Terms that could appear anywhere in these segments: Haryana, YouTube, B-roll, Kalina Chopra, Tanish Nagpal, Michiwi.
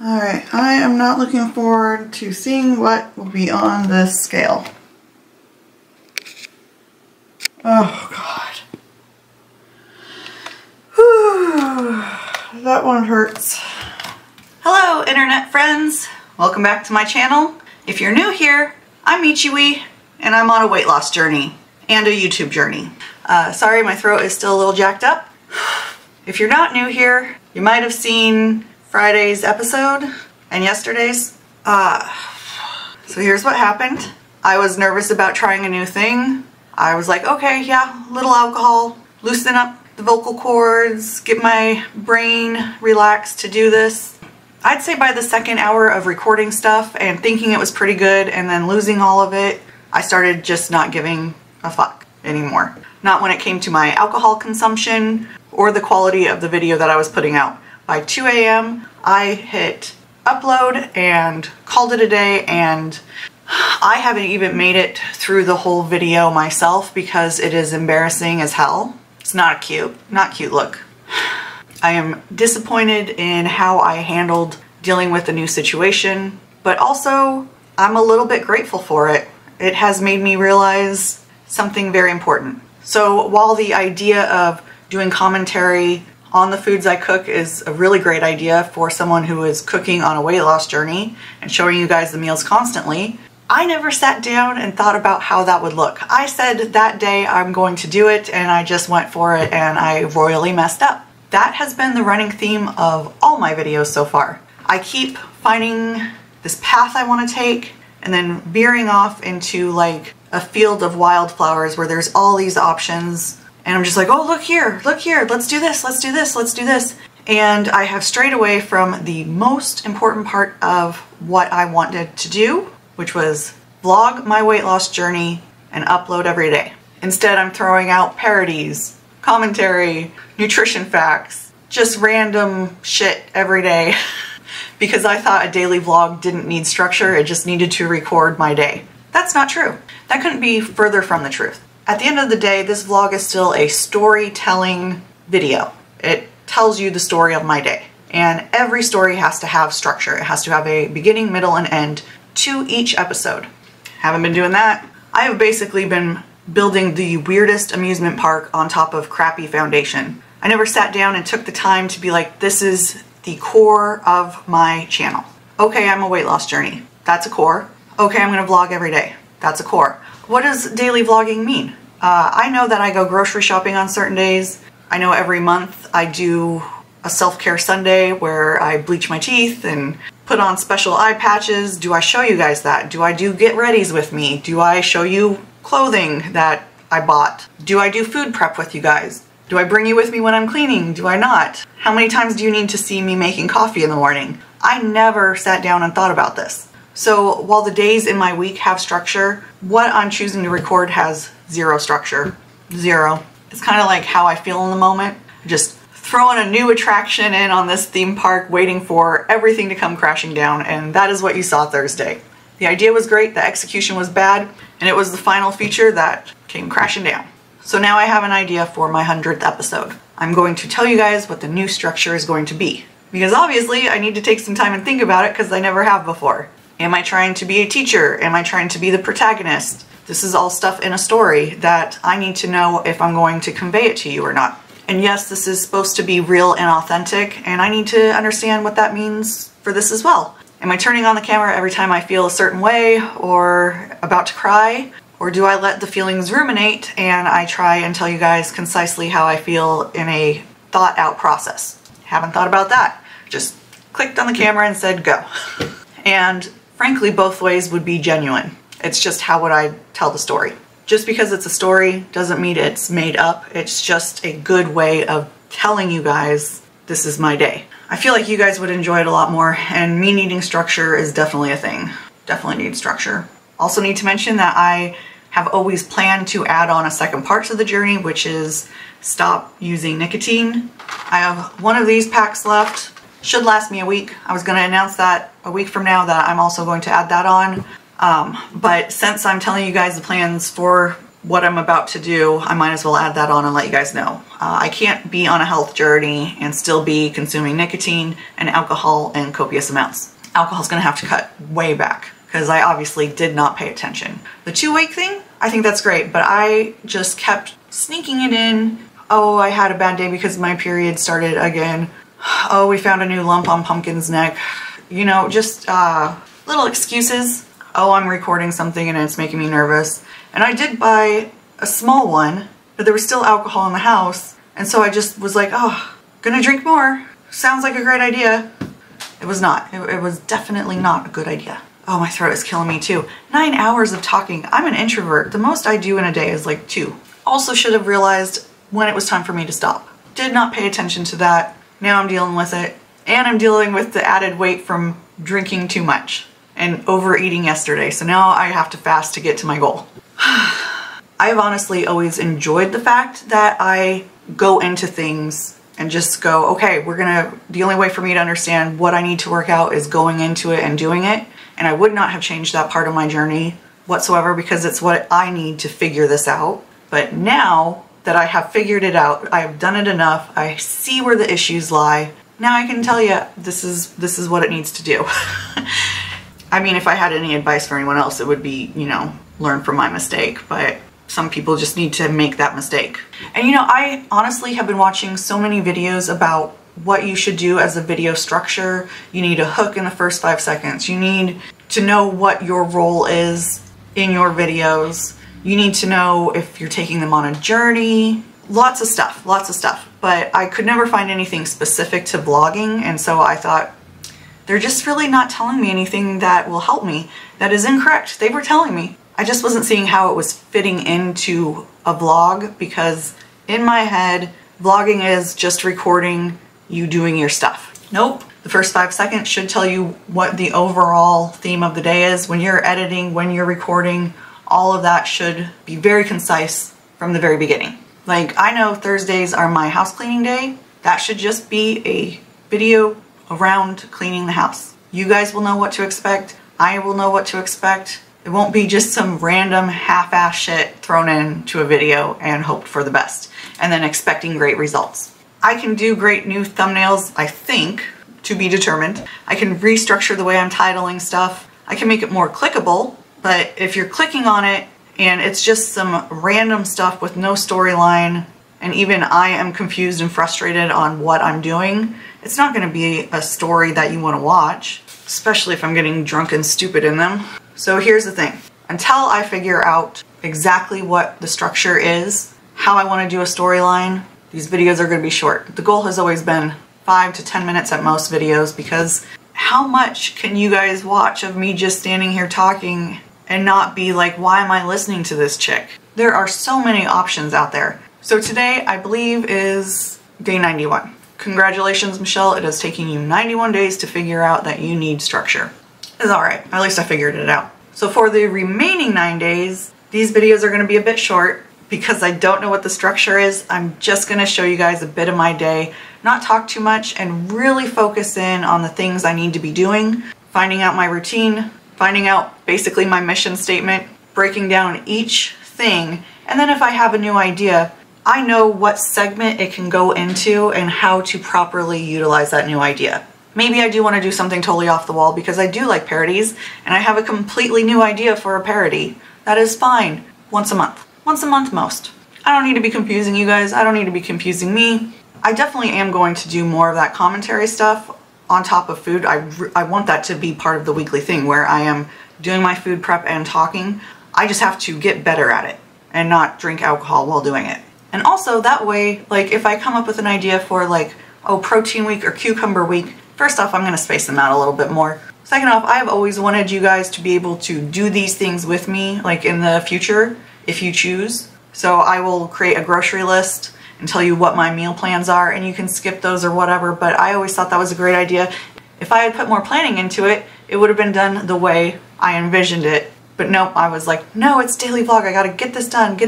Alright, I am not looking forward to seeing what will be on this scale. Oh god. Whew, that one hurts. Hello internet friends! Welcome back to my channel. If you're new here, I'm Michiwi and I'm on a weight loss journey and a YouTube journey. Sorry, my throat is still a little jacked up. If you're not new here, you might have seen Friday's episode and yesterday's. So here's what happened. I was nervous about trying a new thing. I was like, okay, yeah, a little alcohol, loosen up the vocal cords, get my brain relaxed to do this. I'd say by the second hour of recording stuff and thinking it was pretty good and then losing all of it, I started just not giving a fuck anymore. Not when it came to my alcohol consumption or the quality of the video that I was putting out. By 2 a.m. I hit upload and called it a day, and I haven't even made it through the whole video myself because it is embarrassing as hell. It's not cute look. I am disappointed in how I handled dealing with the new situation, but also I'm a little bit grateful for it. It has made me realize something very important. So while the idea of doing commentary on the foods I cook is a really great idea for someone who is cooking on a weight loss journey and showing you guys the meals constantly, I never sat down and thought about how that would look. I said that day I'm going to do it, and I just went for it and I royally messed up. That has been the running theme of all my videos so far. I keep finding this path I want to take and then veering off into like a field of wildflowers where there's all these options. And I'm just like, oh, look here, let's do this, let's do this, let's do this. And I have strayed away from the most important part of what I wanted to do, which was vlog my weight loss journey and upload every day. Instead, I'm throwing out parodies, commentary, nutrition facts, just random shit every day because I thought a daily vlog didn't need structure, it just needed to record my day. That's not true. That couldn't be further from the truth. At the end of the day, this vlog is still a storytelling video. It tells you the story of my day. And every story has to have structure. It has to have a beginning, middle, and end to each episode. Haven't been doing that. I have basically been building the weirdest amusement park on top of crappy foundation. I never sat down and took the time to be like, this is the core of my channel. Okay, I'm a weight loss journey. That's a core. Okay, I'm gonna vlog every day. That's a core. What does daily vlogging mean? I know that I go grocery shopping on certain days. I know every month I do a self-care Sunday where I bleach my teeth and put on special eye patches. Do I show you guys that? Do I do get readies with me? Do I show you clothing that I bought? Do I do food prep with you guys? Do I bring you with me when I'm cleaning? Do I not? How many times do you need to see me making coffee in the morning? I never sat down and thought about this. So while the days in my week have structure, what I'm choosing to record has zero structure. Zero. It's kind of like how I feel in the moment. Just throwing a new attraction in on this theme park, waiting for everything to come crashing down, and that is what you saw Thursday. The idea was great, the execution was bad, and it was the final feature that came crashing down. So now I have an idea for my 100th episode. I'm going to tell you guys what the new structure is going to be. Because obviously I need to take some time and think about it because I never have before. Am I trying to be a teacher? Am I trying to be the protagonist? This is all stuff in a story that I need to know if I'm going to convey it to you or not. And yes, this is supposed to be real and authentic, and I need to understand what that means for this as well. Am I turning on the camera every time I feel a certain way or about to cry? Or do I let the feelings ruminate and I try and tell you guys concisely how I feel in a thought-out process? Haven't thought about that. Just clicked on the camera and said go. And frankly, both ways would be genuine. It's just how would I tell the story. Just because it's a story doesn't mean it's made up. It's just a good way of telling you guys, this is my day. I feel like you guys would enjoy it a lot more, and me needing structure is definitely a thing. Definitely need structure. Also need to mention that I have always planned to add on a second part to the journey, which is stop using nicotine. I have one of these packs left. Should last me a week. I was going to announce that a week from now that I'm also going to add that on. But since I'm telling you guys the plans for what I'm about to do, I might as well add that on and let you guys know. I can't be on a health journey and still be consuming nicotine and alcohol in copious amounts. Alcohol's gonna have to cut way back because I obviously did not pay attention. The 2-week thing, I think that's great, but I just kept sneaking it in. Oh, I had a bad day because my period started again. Oh, we found a new lump on Pumpkin's neck. You know, just little excuses. Oh, I'm recording something and it's making me nervous. And I did buy a small one, but there was still alcohol in the house. And so I just was like, oh, gonna drink more. Sounds like a great idea. It was not. It was definitely not a good idea. Oh, my throat is killing me too. 9 hours of talking. I'm an introvert. The most I do in a day is like 2. Also should have realized when it was time for me to stop. Did not pay attention to that. Now I'm dealing with it. And I'm dealing with the added weight from drinking too much and overeating yesterday. So now I have to fast to get to my goal. I've honestly always enjoyed the fact that I go into things and just go, okay, the only way for me to understand what I need to work out is going into it and doing it. And I would not have changed that part of my journey whatsoever because it's what I need to figure this out. But now that I have figured it out, I have done it enough, I see where the issues lie. Now I can tell you this is what it needs to do. I mean, if I had any advice for anyone else, it would be, you know, learn from my mistake, but some people just need to make that mistake. And you know, I honestly have been watching so many videos about what you should do as a video structure. You need a hook in the first 5 seconds. You need to know what your role is in your videos. You need to know if you're taking them on a journey. Lots of stuff, but I could never find anything specific to vlogging, and so I thought, they're just really not telling me anything that will help me. That is incorrect. They were telling me. I just wasn't seeing how it was fitting into a vlog because in my head, vlogging is just recording you doing your stuff. Nope. The first 5 seconds should tell you what the overall theme of the day is. When you're editing, when you're recording, all of that should be very concise from the very beginning. Like, I know Thursdays are my house cleaning day. That should just be a video around cleaning the house. You guys will know what to expect. I will know what to expect. It won't be just some random half-ass shit thrown into a video and hoped for the best and then expecting great results. I can do great new thumbnails, I think, to be determined. I can restructure the way I'm titling stuff. I can make it more clickable, but if you're clicking on it, and it's just some random stuff with no storyline, and even I am confused and frustrated on what I'm doing, it's not gonna be a story that you wanna watch, especially if I'm getting drunk and stupid in them. So here's the thing. Until I figure out exactly what the structure is, how I wanna do a storyline, these videos are gonna be short. The goal has always been 5 to 10 minutes at most videos, because how much can you guys watch of me just standing here talking and not be like, why am I listening to this chick? There are so many options out there. So today, I believe, is day 91. Congratulations, Michelle, it has taken you 91 days to figure out that you need structure. It's all right, at least I figured it out. So for the remaining 9 days, these videos are gonna be a bit short because I don't know what the structure is. I'm just gonna show you guys a bit of my day, not talk too much, and really focus in on the things I need to be doing, finding out my routine, finding out basically my mission statement, breaking down each thing, and then if I have a new idea, I know what segment it can go into and how to properly utilize that new idea. Maybe I do want to do something totally off the wall because I do like parodies, and I have a completely new idea for a parody. That is fine. Once a month most. I don't need to be confusing you guys. I don't need to be confusing me. I definitely am going to do more of that commentary stuff on top of food. I want that to be part of the weekly thing where I am doing my food prep and talking. I just have to get better at it and not drink alcohol while doing it. And also that way, like if I come up with an idea for like, oh, protein week or cucumber week, first off, I'm gonna space them out a little bit more. Second off, I've always wanted you guys to be able to do these things with me, like in the future, if you choose. So I will create a grocery list and tell you what my meal plans are, and you can skip those or whatever, but I always thought that was a great idea. If I had put more planning into it, it would have been done the way I envisioned it, but nope, I was like, no, it's daily vlog, I gotta get this done,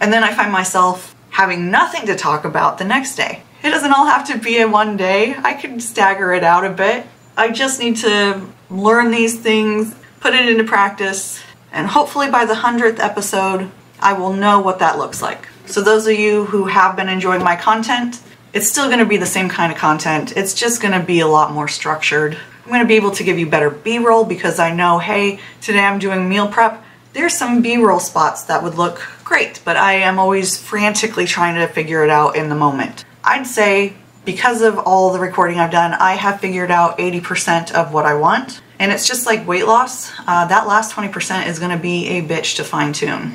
and then I find myself having nothing to talk about the next day. It doesn't all have to be in one day, I can stagger it out a bit. I just need to learn these things, put it into practice, and hopefully by the 100th episode, I will know what that looks like. So those of you who have been enjoying my content, it's still going to be the same kind of content. It's just going to be a lot more structured. I'm going to be able to give you better B-roll because I know, hey, today I'm doing meal prep. There's some B-roll spots that would look great, but I am always frantically trying to figure it out in the moment. I'd say because of all the recording I've done, I have figured out 80% of what I want. And it's just like weight loss. That last 20% is going to be a bitch to fine-tune.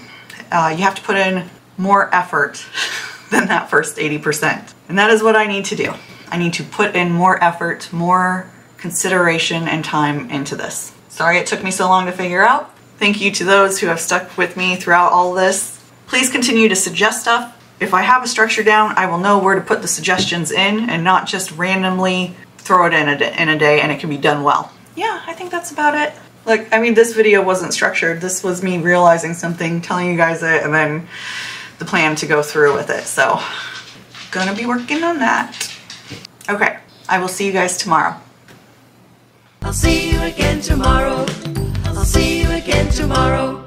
You have to put in more effort than that first 80%. And that is what I need to do. I need to put in more effort, more consideration and time into this. Sorry it took me so long to figure out. Thank you to those who have stuck with me throughout all this. Please continue to suggest stuff. If I have a structure down, I will know where to put the suggestions in and not just randomly throw it in a day and it can be done well. Yeah, I think that's about it. Look, I mean, this video wasn't structured. This was me realizing something, telling you guys it, and then the plan to go through with it. So, gonna be working on that. Okay, I will see you guys tomorrow. I'll see you again tomorrow. I'll see you again tomorrow.